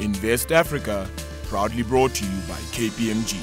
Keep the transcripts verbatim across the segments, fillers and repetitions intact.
Invest Africa, proudly brought to you by K P M G.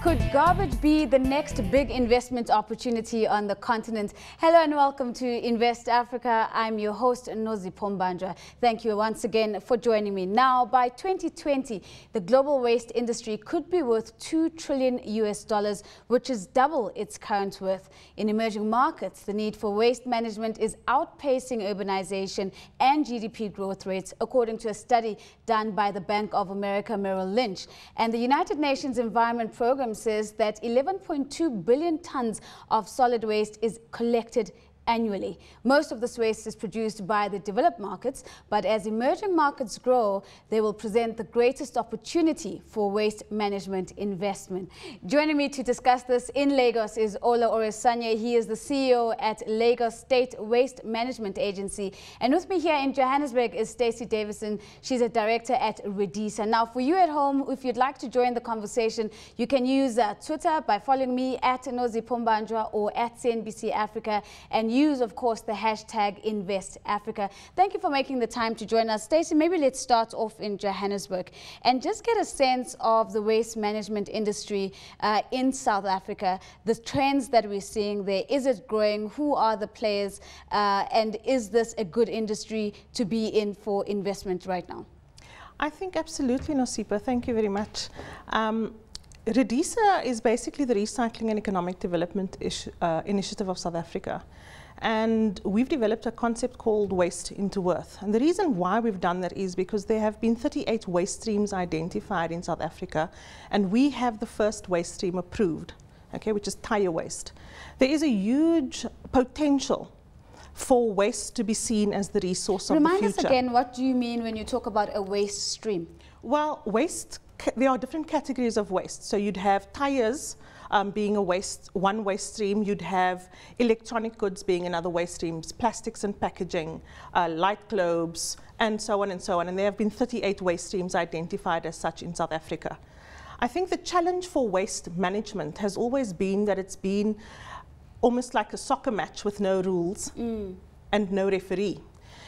Could garbage be the next big investment opportunity on the continent? Hello and welcome to Invest Africa. I'm your host, Nozi Pombandra. Thank you once again for joining me. Now, by twenty twenty, the global waste industry could be worth two trillion U S dollars, which is double its current worth. In emerging markets, the need for waste management is outpacing urbanization and G D P growth rates, according to a study done by the Bank of America Merrill Lynch. And the United Nations Environment Programme says that eleven point two billion tons of solid waste is collected annually. Most of this waste is produced by the developed markets, but as emerging markets grow, they will present the greatest opportunity for waste management investment. Joining me to discuss this in Lagos is Ola Oresanya. He is the C E O at Lagos State Waste Management Agency. And with me here in Johannesburg is Stacey Davison. She's a director at REDISA. Now, for you at home, if you'd like to join the conversation, you can use uh, Twitter by following me at Nozi Pombandra or at C N B C Africa, and you use, of course, the hashtag InvestAfrica. Thank you for making the time to join us. Stacey, maybe let's start off in Johannesburg and just get a sense of the waste management industry uh, in South Africa, the trends that we're seeing there. Is it growing? Who are the players? Uh, and is this a good industry to be in for investment right now? I think absolutely, Nozipho. Thank you very much. Um, REDISA is basically the Recycling and Economic Development issue, uh, Initiative of South Africa. And we've developed a concept called waste into worth. And the reason why we've done that is because there have been thirty-eight waste streams identified in South Africa, and we have the first waste stream approved, okay, which is tire waste. There is a huge potential for waste to be seen as the resource of the future. Remind us again, what do you mean when you talk about a waste stream? Well, waste, there are different categories of waste. So you'd have tires Um, being a waste, one waste stream, you'd have electronic goods being another waste streams, plastics and packaging, uh, light globes, and so on and so on. And there have been thirty-eight waste streams identified as such in South Africa. I think the challenge for waste management has always been that it's been almost like a soccer match with no rules mm. and no referee.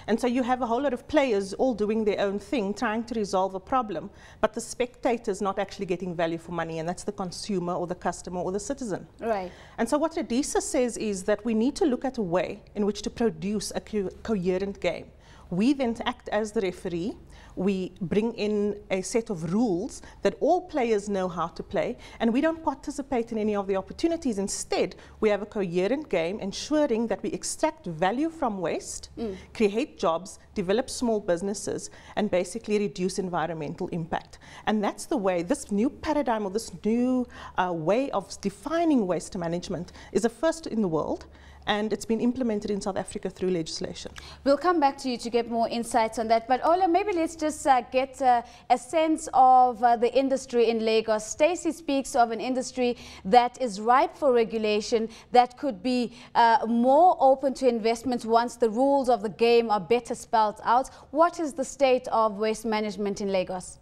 And so you have a whole lot of players all doing their own thing, trying to resolve a problem, but the spectator's not actually getting value for money, and that's the consumer or the customer or the citizen. Right. And so what REDISA says is that we need to look at a way in which to produce a co coherent game. We then act as the referee. We bring in a set of rules that all players know how to play, and we don't participate in any of the opportunities. Instead, we have a coherent game, ensuring that we extract value from waste, mm. create jobs, develop small businesses, and basically reduce environmental impact. And that's the way this new paradigm or this new uh, way of defining waste management is a first in the world. And it's been implemented in South Africa through legislation. We'll come back to you to get more insights on that. But Ola, maybe let's just uh, get uh, a sense of uh, the industry in Lagos. Stacey speaks of an industry that is ripe for regulation, that could be uh, more open to investments once the rules of the game are better spelled out. What is the state of waste management in Lagos?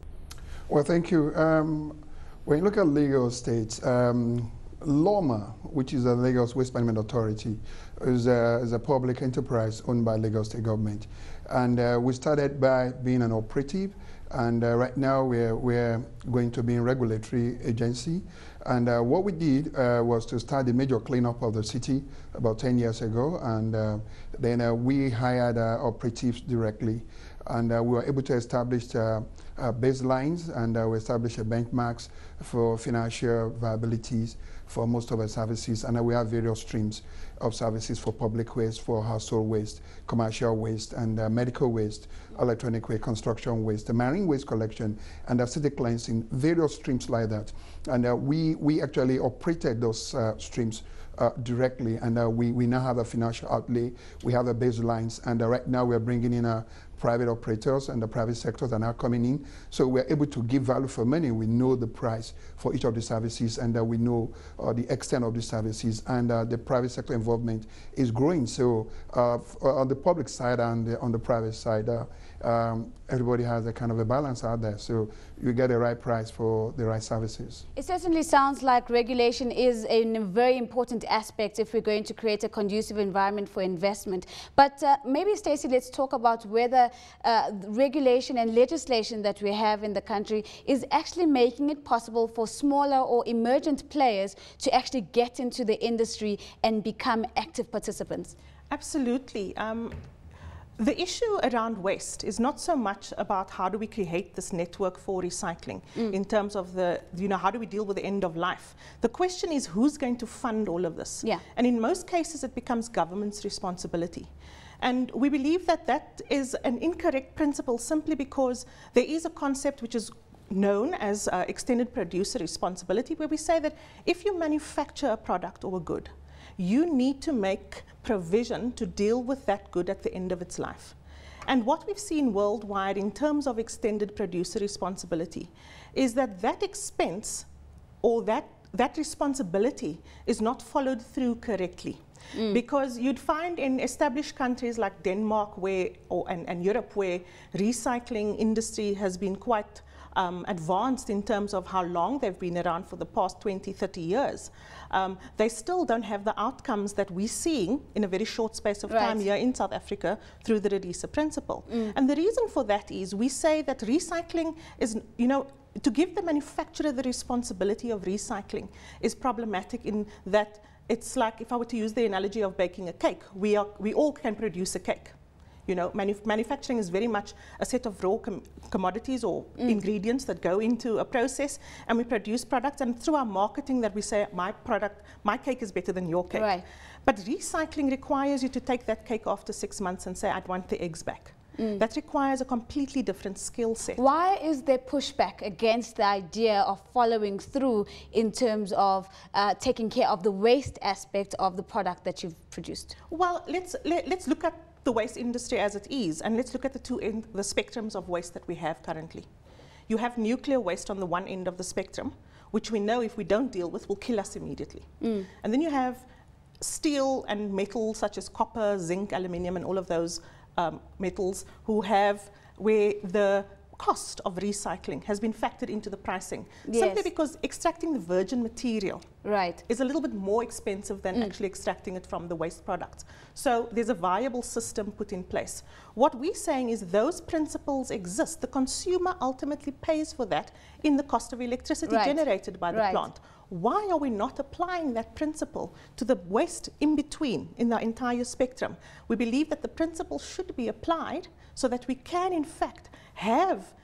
Well, thank you. Um, when you look at Lagos State, um, LAWMA, which is the Lagos Waste Management Authority, is a, is a public enterprise owned by Lagos State government. And uh, we started by being an operative, and uh, right now we're, we're going to be a regulatory agency. And uh, what we did uh, was to start the major cleanup of the city about ten years ago, and uh, then uh, we hired uh, operatives directly. And uh, we were able to establish uh, uh, baselines, and uh, we established uh, benchmarks for financial viabilities for most of our services, and uh, we have various streams of services for public waste, for household waste, commercial waste, and uh, medical waste, electronic waste, construction waste, the marine waste collection, and uh, city cleansing, various streams like that. And uh, we, we actually operated those uh, streams uh, directly, and uh, we, we now have a financial outlay, we have a baselines, and uh, right now we're bringing in a private operators and the private sectors are now coming in. So we're able to give value for money. We know the price for each of the services, and uh, we know uh, the extent of the services, and uh, the private sector involvement is growing. So uh, on the public side and the, on the private side, uh, um, everybody has a kind of a balance out there, so you get the right price for the right services. It certainly sounds like regulation is a very important aspect if we're going to create a conducive environment for investment. But uh, maybe, Stacey, let's talk about whether uh, regulation and legislation that we have in the country is actually making it possible for smaller or emergent players to actually get into the industry and become active participants. Absolutely. Um, the issue around waste is not so much about how do we create this network for recycling mm. in terms of the, you know, how do we deal with the end of life? The question is who's going to fund all of this? Yeah. And in most cases, it becomes government's responsibility. And we believe that that is an incorrect principle simply because there is a concept which is known as uh, extended producer responsibility, where we say that if you manufacture a product or a good, you need to make provision to deal with that good at the end of its life. And what we've seen worldwide in terms of extended producer responsibility is that that expense or that, that responsibility is not followed through correctly. Mm. Because you'd find in established countries like Denmark where, or, and, and Europe, where recycling industry has been quite Um, advanced in terms of how long they've been around for the past twenty, thirty years, um, they still don't have the outcomes that we're seeing in a very short space of right. time here in South Africa through the REDISA principle. Mm. And the reason for that is we say that recycling is, you know, to give the manufacturer the responsibility of recycling is problematic in that it's like, if I were to use the analogy of baking a cake, we, are, we all can produce a cake. You know, manuf manufacturing is very much a set of raw com commodities or mm. ingredients that go into a process, and we produce products, and through our marketing that we say, my product, my cake is better than your cake. Right. But recycling requires you to take that cake after six months and say, I'd want the eggs back. Mm. That requires a completely different skill set. Why is there pushback against the idea of following through in terms of uh, taking care of the waste aspect of the product that you've produced? Well, let's, let, let's look at the waste industry as it is, and let's look at the two end, the spectrums of waste that we have currently. You have nuclear waste on the one end of the spectrum, which we know if we don't deal with will kill us immediately. Mm. And then you have steel and metal such as copper, zinc, aluminium, and all of those um, metals who have where the cost of recycling has been factored into the pricing, yes. simply because extracting the virgin material right. is a little bit more expensive than mm. actually extracting it from the waste product. So there's a viable system put in place. What we're saying is those principles exist. The consumer ultimately pays for that in the cost of electricity right. generated by the right. plant. Why are we not applying that principle to the waste in between, in the entire spectrum? We believe that the principle should be applied so that we can, in fact, have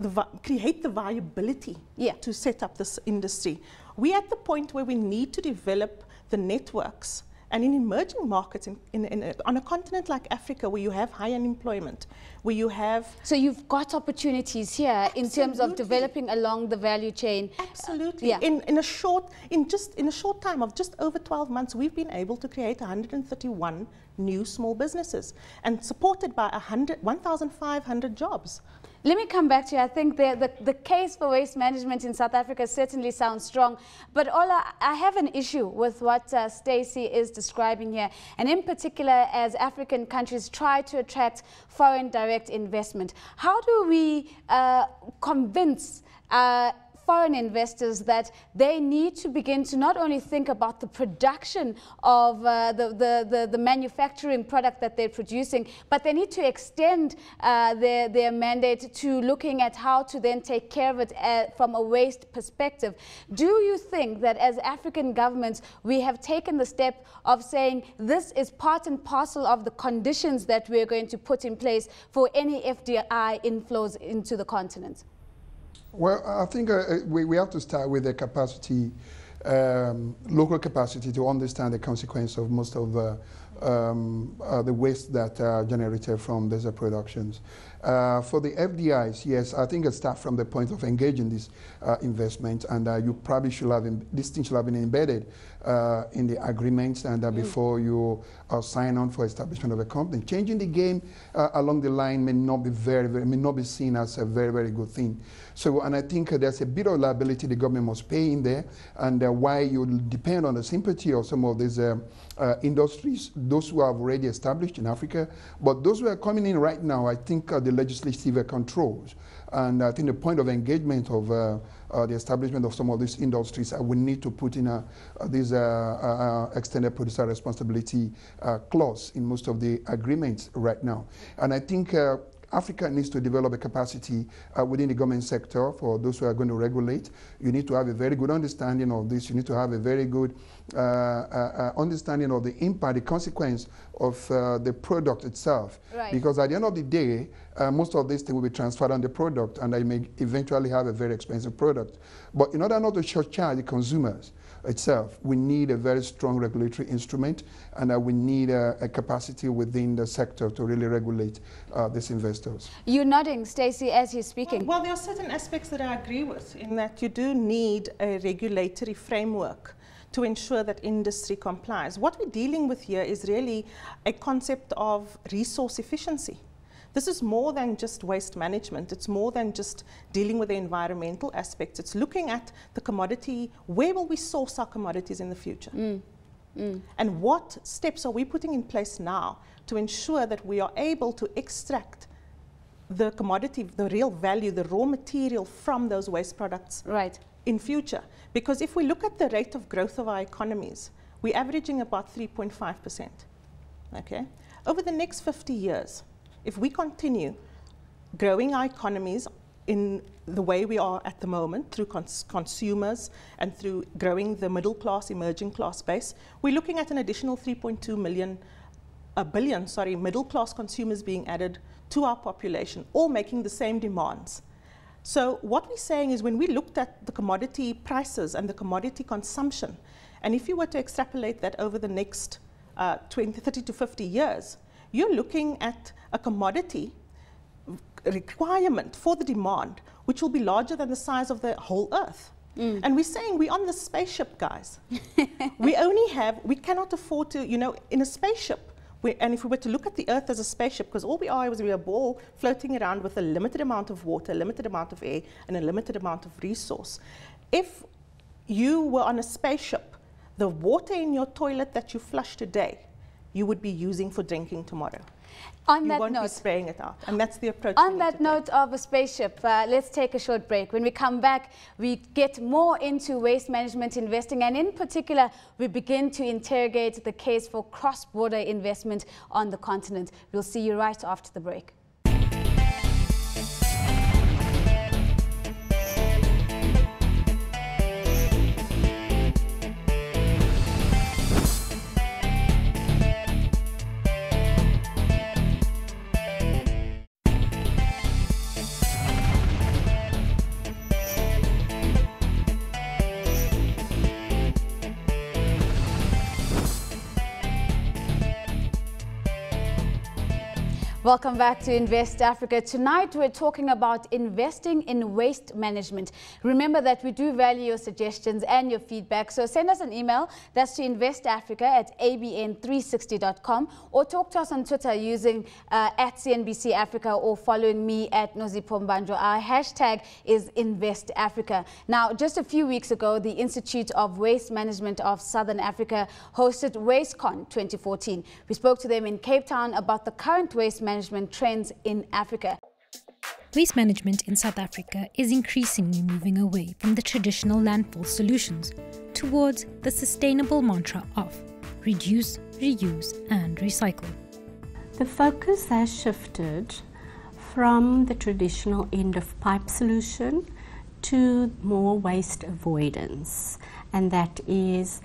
the vi create the viability yeah. to set up this industry. We're at the point where we need to develop the networks. And in emerging markets, in, in, in a, on a continent like Africa, where you have high unemployment, where you have... So you've got opportunities here absolutely. In terms of developing along the value chain. Absolutely. Uh, yeah. in, in, a short, in, just, in a short time of just over twelve months, we've been able to create one hundred thirty-one new small businesses and supported by one thousand five hundred jobs. Let me come back to you. I think the, the, the case for waste management in South Africa certainly sounds strong. But Ola, I have an issue with what uh, Stacey is describing here, and in particular as African countries try to attract foreign direct investment. How do we uh, convince uh, foreign investors that they need to begin to not only think about the production of uh, the, the, the, the manufacturing product that they're producing, but they need to extend uh, their, their mandate to looking at how to then take care of it uh, from a waste perspective? Do you think that as African governments, we have taken the step of saying this is part and parcel of the conditions that we're going to put in place for any F D I inflows into the continent? Well, I think uh, we, we have to start with the capacity, um, local capacity to understand the consequence of most of uh, um, uh, the waste that are generated from these productions. Uh, for the F D Is, yes, I think it starts from the point of engaging this uh, investment, and uh, you probably should have, in, this thing should have been embedded uh, in the agreements and uh, mm. before you uh, sign on for establishment of a company. Changing the game uh, along the line may not be very, very, may not be seen as a very, very good thing. So, and I think uh, there's a bit of liability the government must pay in there, and uh, why you depend on the sympathy of some of these um, uh, industries those who have already established in Africa. But those who are coming in right now, I think, are the legislative controls. And I think the point of engagement of uh, uh, the establishment of some of these industries, uh, we need to put in a, uh, this uh, uh, extended producer responsibility uh, clause in most of the agreements right now. And I think uh, Africa needs to develop a capacity uh, within the government sector for those who are going to regulate. You need to have a very good understanding of this. You need to have a very good uh, uh, understanding of the impact, the consequence of uh, the product itself. Right. Because at the end of the day, uh, most of these things will be transferred on the product, and I may eventually have a very expensive product. But in order not to shortchange the consumers itself, we need a very strong regulatory instrument, and uh, we need uh, a capacity within the sector to really regulate uh, these investors. You're nodding, Stacey, as he's speaking. Well, well, there are certain aspects that I agree with, in that you do need a regulatory framework to ensure that industry complies. What we're dealing with here is really a concept of resource efficiency. This is more than just waste management. It's more than just dealing with the environmental aspects. It's looking at the commodity. Where will we source our commodities in the future? Mm. Mm. And what steps are we putting in place now to ensure that we are able to extract the commodity, the real value, the raw material from those waste products right. in future? Because if we look at the rate of growth of our economies, we're averaging about three point five percent. Okay? Over the next fifty years, if we continue growing our economies in the way we are at the moment, through cons consumers and through growing the middle class, emerging class base, we're looking at an additional three point two million, a billion, sorry, middle class consumers being added to our population, all making the same demands. So what we're saying is, when we looked at the commodity prices and the commodity consumption, and if you were to extrapolate that over the next uh, twenty, thirty to fifty years, you're looking at a commodity requirement for the demand, which will be larger than the size of the whole earth. Mm. And we're saying we're on the spaceship, guys. We only have, we cannot afford to, you know, in a spaceship, we, and if we were to look at the earth as a spaceship, because all we are is we're a ball floating around with a limited amount of water, a limited amount of air, and a limited amount of resource. If you were on a spaceship, the water in your toilet that you flush today, you would be using for drinking tomorrow. On you that won't note, be spraying it out, and that's the approach. On that note of a spaceship, uh, let's take a short break. When we come back, we get more into waste management investing, and in particular, we begin to interrogate the case for cross-border investment on the continent. We'll see you right after the break. Welcome back to Invest Africa. Tonight we're talking about investing in waste management. Remember that we do value your suggestions and your feedback, so send us an email. That's to investafrica at a b n three sixty dot com, or talk to us on Twitter using uh, at C N B C Africa, or following me at Nozipho Mbanjwa. Our hashtag is Invest Africa. Now, just a few weeks ago, the Institute of Waste Management of Southern Africa hosted WasteCon twenty fourteen. We spoke to them in Cape Town about the current waste management Management trends in Africa. Waste management in South Africa is increasingly moving away from the traditional landfill solutions towards the sustainable mantra of reduce, reuse, and recycle. The focus has shifted from the traditional end-of-pipe solution to more waste avoidance, and that is,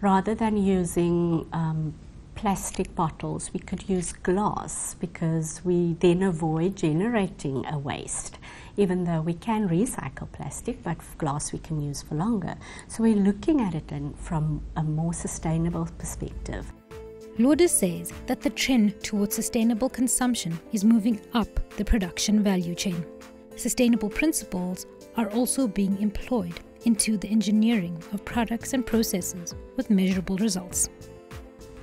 rather than using um, plastic bottles, we could use glass, because we then avoid generating a waste, even though we can recycle plastic, but glass we can use for longer. So we're looking at it in, from a more sustainable perspective. Lauder says that the trend towards sustainable consumption is moving up the production value chain. Sustainable principles are also being employed into the engineering of products and processes with measurable results.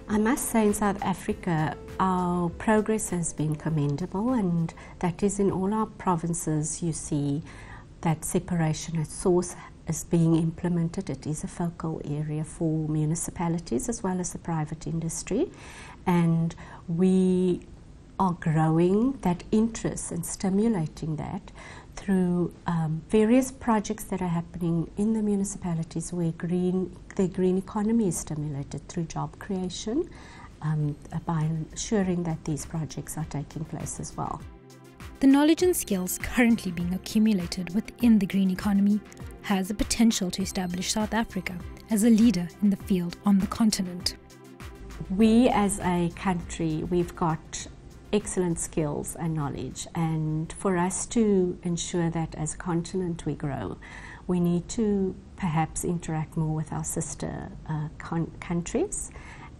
I must say, in South Africa, our progress has been commendable, and that is, in all our provinces you see that separation at source is being implemented. It is a focal area for municipalities as well as the private industry, and we are growing that interest and stimulating that through um, various projects that are happening in the municipalities where green, the green economy is stimulated through job creation um, by ensuring that these projects are taking place as well. The knowledge and skills currently being accumulated within the green economy has the potential to establish South Africa as a leader in the field on the continent. We as a country, we've got excellent skills and knowledge, and for us to ensure that as a continent we grow, we need to perhaps interact more with our sister uh, con countries.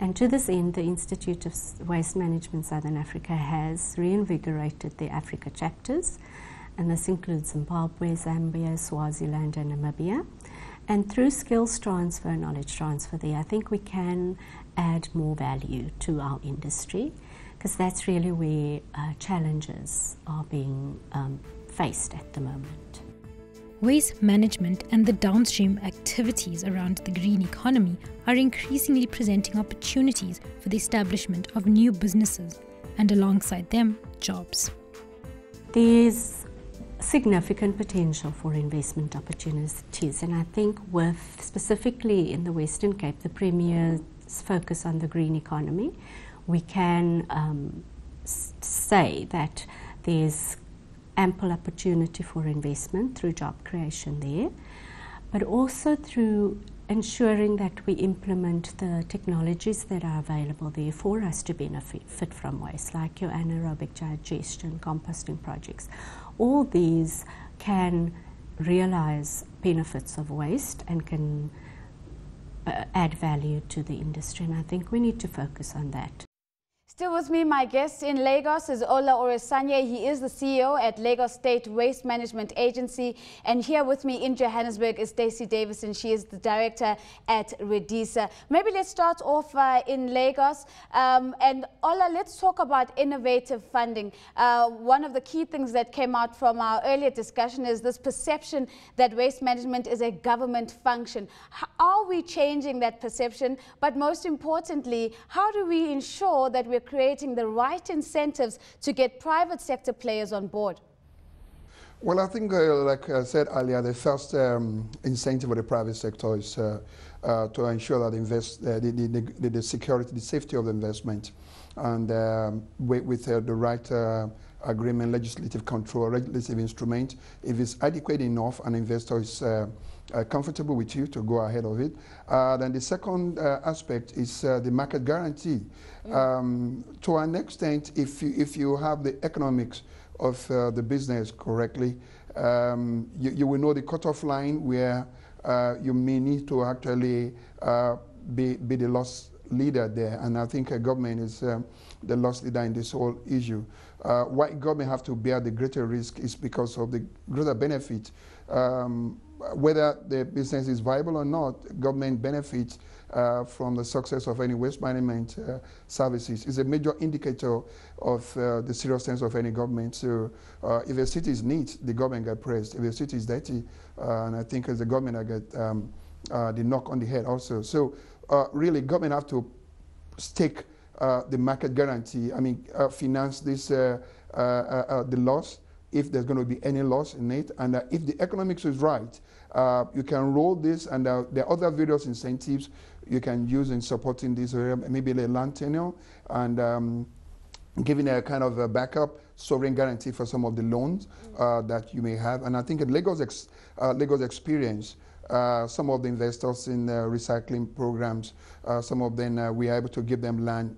And to this end, the Institute of Waste Management Southern Africa has reinvigorated the Africa chapters, and this includes Zimbabwe, Zambia, Swaziland and Namibia. And through skills transfer and knowledge transfer there, I think we can add more value to our industry, because that's really where uh, challenges are being um, faced at the moment. Waste management and the downstream activities around the green economy are increasingly presenting opportunities for the establishment of new businesses and, alongside them, jobs. There's significant potential for investment opportunities, and I think with specifically in the Western Cape, the Premier's focus on the green economy, we can um, say that there's ample opportunity for investment through job creation there, but also through ensuring that we implement the technologies that are available there for us to benefit from waste, like your anaerobic digestion, composting projects. All these can realize benefits of waste and can uh, add value to the industry, and I think we need to focus on that. Still with me, my guest in Lagos is Ola Oresanya. He is the C E O at Lagos State Waste Management Agency. And here with me in Johannesburg is Stacey Davison. She is the director at REDISA. Maybe let's start off uh, in Lagos. Um, and Ola, let's talk about innovative funding. Uh, one of the key things that came out from our earlier discussion is this perception that waste management is a government function. How are we changing that perception? But most importantly, how do we ensure that we're creating the right incentives to get private sector players on board? Well, I think, uh, like I said earlier, the first um, incentive for the private sector is uh, uh, to ensure that invest, uh, the, the, the, the security, the safety of the investment, and um, with, with uh, the right uh, agreement, legislative control, legislative instrument. If it's adequate enough, an investor is uh, uh, comfortable with you to go ahead of it. Uh, then the second uh, aspect is uh, the market guarantee. Mm. Um, to an extent, if you, if you have the economics of uh, the business correctly, um, you, you will know the cutoff line where uh, you may need to actually uh, be, be the loss leader there. And I think a government is um, the loss leader in this whole issue. Uh, why government have to bear the greater risk is because of the greater benefit. Um, whether the business is viable or not, government benefits uh, from the success of any waste management uh, services. It's a major indicator of uh, the seriousness of any government. So uh, if a city is neat, the government gets praised. If a city is dirty, uh, and I think as the government I get um, uh, the knock on the head also. So uh, really government have to stake Uh, the market guarantee, I mean, uh, finance this, uh, uh, uh, the loss, if there's going to be any loss in it. And uh, if the economics is right, uh, you can roll this, and uh, there are other various incentives you can use in supporting this area, maybe the land tenure, and um, giving a kind of a backup sovereign guarantee for some of the loans uh, that you may have. And I think at Lagos, ex uh, Lagos experience, Uh, some of the investors in uh, recycling programs, uh, some of them uh, we are able to give them land,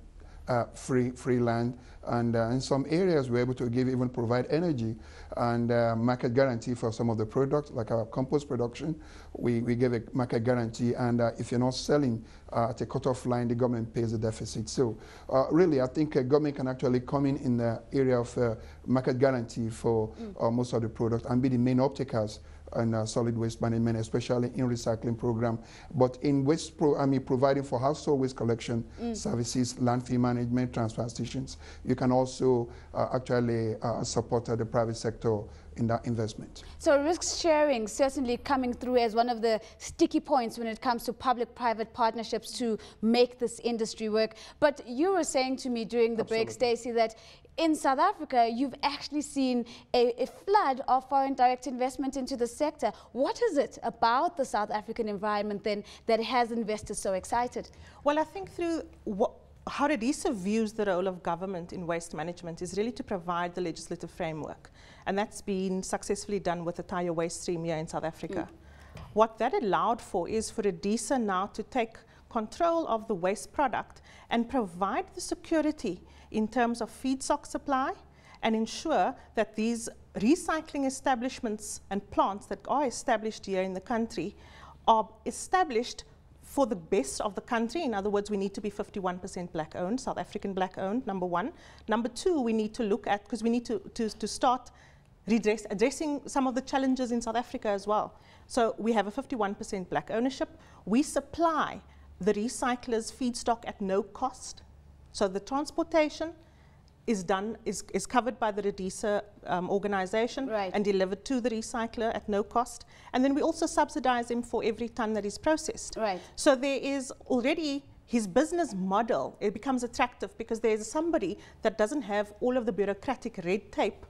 uh, free free land, and uh, in some areas we're able to give even provide energy and uh, market guarantee for some of the products, like our compost production. We, we give a market guarantee, and uh, if you're not selling uh, at a cut-off line, the government pays the deficit. So uh, really, I think uh, government can actually come in in the area of uh, market guarantee for mm. uh, most of the products and be the main off-takers and uh, solid waste management, especially in recycling program, but in waste pro I mean providing for household waste collection mm. services, landfill management, transfer stations. You can also uh, actually uh, support uh, the private sector in that investment. So risk sharing certainly coming through as one of the sticky points when it comes to public-private partnerships to make this industry work. But you were saying to me during the Absolutely. break, Stacey, that in South Africa, you've actually seen a, a flood of foreign direct investment into the sector. What is it about the South African environment then that has investors so excited? Well, I think through what how REDISA views the role of government in waste management is really to provide the legislative framework. And that's been successfully done with the entire waste stream here in South Africa. Mm. What that allowed for is for REDISA now to take control of the waste product and provide the security in terms of feedstock supply and ensure that these recycling establishments and plants that are established here in the country are established for the best of the country. In other words, we need to be fifty-one percent black owned, South African black owned, number one. Number two, we need to look at, because we need to, to, to start redress, addressing some of the challenges in South Africa as well. So we have a fifty-one percent black ownership. We supply the recyclers feedstock at no cost. So the transportation is done, is, is covered by the REDISA um, organization right. and delivered to the recycler at no cost. And then we also subsidize him for every ton that is processed. Right. So there is already his business model, it becomes attractive because there is somebody that doesn't have all of the bureaucratic red tape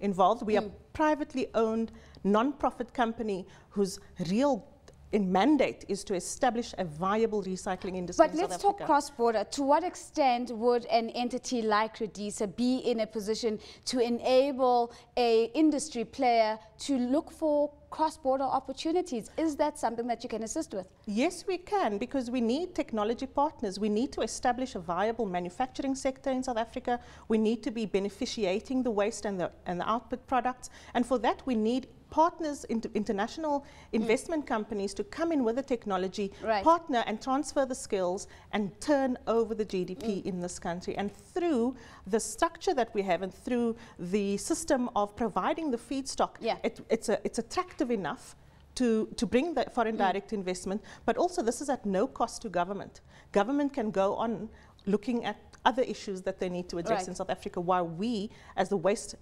involved. We mm. are a privately owned non-profit company whose real in mandate is to establish a viable recycling industry in South Africa. But let's talk cross-border. To what extent would an entity like REDISA be in a position to enable a industry player to look for cross-border opportunities? Is that something that you can assist with? Yes, we can, because we need technology partners. We need to establish a viable manufacturing sector in South Africa. We need to be beneficiating the waste and the, and the output products. And for that, we need partners, inter international investment mm. companies to come in with the technology, right. partner and transfer the skills and turn over the G D P mm. in this country. And through the structure that we have and through the system of providing the feedstock, yeah. it, it's, a, it's attractive enough to, to bring the foreign mm. direct investment, but also this is at no cost to government. Government can go on looking at other issues that they need to address right. in South Africa while we, as the waste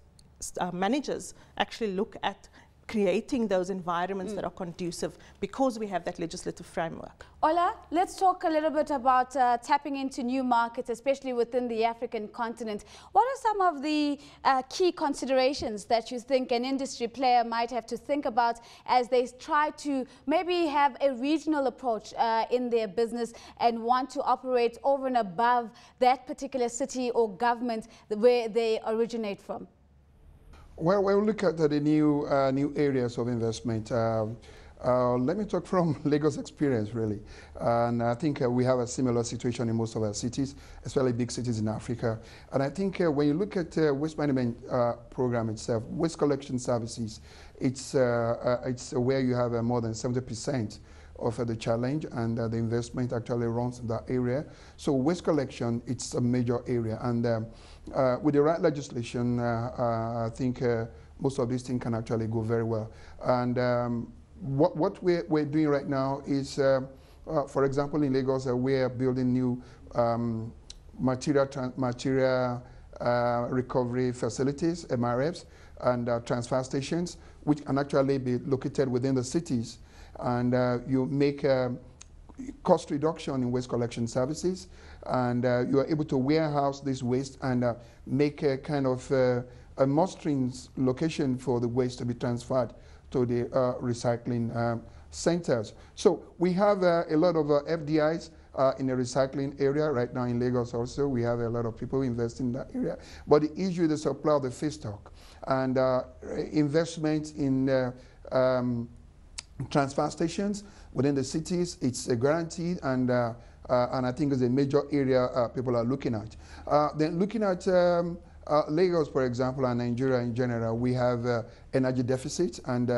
uh, managers, actually look at creating those environments mm. that are conducive because we have that legislative framework. Ola, let's talk a little bit about uh, tapping into new markets, especially within the African continent. What are some of the uh, key considerations that you think an industry player might have to think about as they try to maybe have a regional approach uh, in their business and want to operate over and above that particular city or government where they originate from? Well, we'll look at uh, the new uh, new areas of investment. Uh, uh, let me talk from Lagos experience, really. And I think uh, we have a similar situation in most of our cities, especially big cities in Africa. And I think uh, when you look at uh, waste management uh, program itself, waste collection services, it's, uh, uh, it's where you have uh, more than seventy percent of uh, the challenge, and uh, the investment actually runs in that area. So waste collection, it's a major area. And um, Uh, with the right legislation, uh, uh, I think uh, most of these things can actually go very well. And um, what, what we're, we're doing right now is, uh, uh, for example, in Lagos, uh, we're building new um, material, material uh, recovery facilities, M R Fs, and uh, transfer stations, which can actually be located within the cities. And uh, you make uh, cost reduction in waste collection services, and uh, you are able to warehouse this waste and uh, make a kind of uh, a mustering location for the waste to be transferred to the uh, recycling um, centers. So we have uh, a lot of uh, F D Is uh, in the recycling area right now in Lagos also. We have a lot of people investing in that area. But the issue is the supply of the feedstock and uh, investment in uh, um, transfer stations within the cities. It's uh, guaranteed, and uh, Uh, and I think is a major area uh, people are looking at. Uh, then looking at um, uh, Lagos, for example, and Nigeria in general, we have uh, energy deficit, and uh,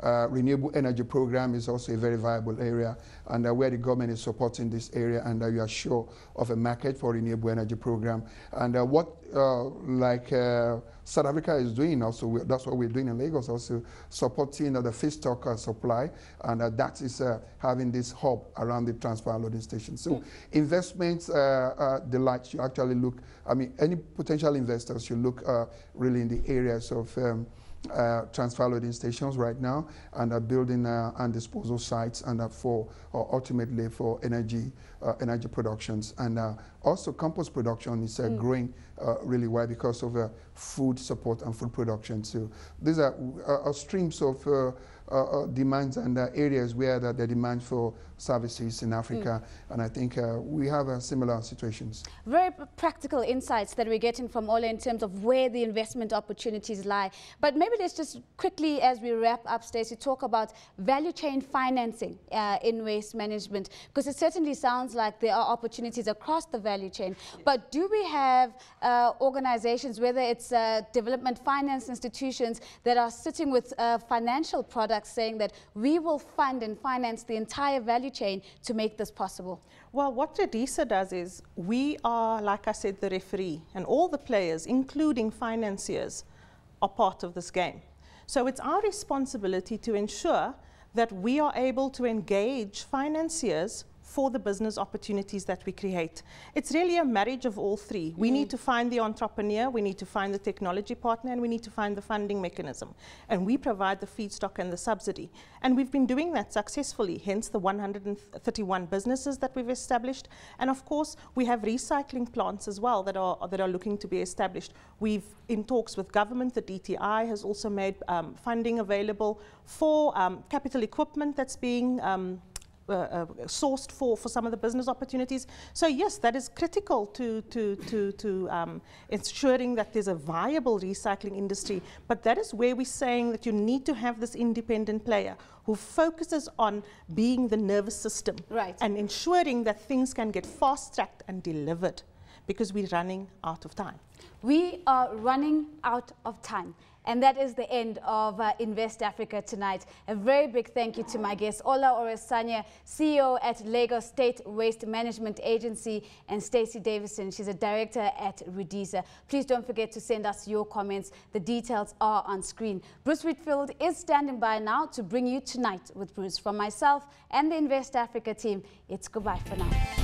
uh, renewable energy program is also a very viable area, and uh, where the government is supporting this area, and uh, you are sure of a market for renewable energy program. And uh, what uh, like uh, South Africa is doing also, we, that's what we're doing in Lagos also, supporting uh, the feedstock uh, supply, and uh, that is uh, having this hub around the transfer loading station. So mm. investments, uh, uh, the like should actually look, I mean, any potential investors should look uh, really in the areas of um, uh, transfer loading stations right now, and are building uh, and disposal sites, and are for uh, ultimately for energy uh, energy productions, and uh, also compost production is uh, mm. growing uh, really wide because of uh, food support and food production. So these are uh, streams of uh, Uh, uh, demands and uh, areas where the, the demand for services in Africa, mm. and I think uh, we have uh, similar situations. Very practical insights that we're getting from Ola in terms of where the investment opportunities lie. But maybe let's just quickly, as we wrap up, Stacey, talk about value chain financing uh, in waste management, because it certainly sounds like there are opportunities across the value chain. But do we have uh, organizations, whether it's uh, development finance institutions, that are sitting with uh, financial products saying that we will fund and finance the entire value chain to make this possible? Well, what REDISA does is we are, like I said, the referee, and all the players, including financiers, are part of this game. So it's our responsibility to ensure that we are able to engage financiers for the business opportunities that we create. It's really a marriage of all three. Mm-hmm. We need to find the entrepreneur, we need to find the technology partner, and we need to find the funding mechanism. And we provide the feedstock and the subsidy. And we've been doing that successfully, hence the one hundred thirty-one businesses that we've established. And of course, we have recycling plants as well that are, that are looking to be established. We've, in talks with government, the D T I has also made um, funding available for um, capital equipment that's being um, Uh, uh, sourced for for some of the business opportunities. So yes, that is critical to to to to um, ensuring that there's a viable recycling industry. But that is where we're saying that you need to have this independent player who focuses on being the nervous system, right, and ensuring that things can get fast-tracked and delivered, because we're running out of time. We are running out of time. And that is the end of uh, Invest Africa tonight. A very big thank you to my guests, Ola Oresanya, C E O at Lagos State Waste Management Agency, and Stacey Davison, she's a director at REDISA. Please don't forget to send us your comments. The details are on screen. Bruce Whitfield is standing by now to bring you Tonight with Bruce. From myself and the Invest Africa team, it's goodbye for now.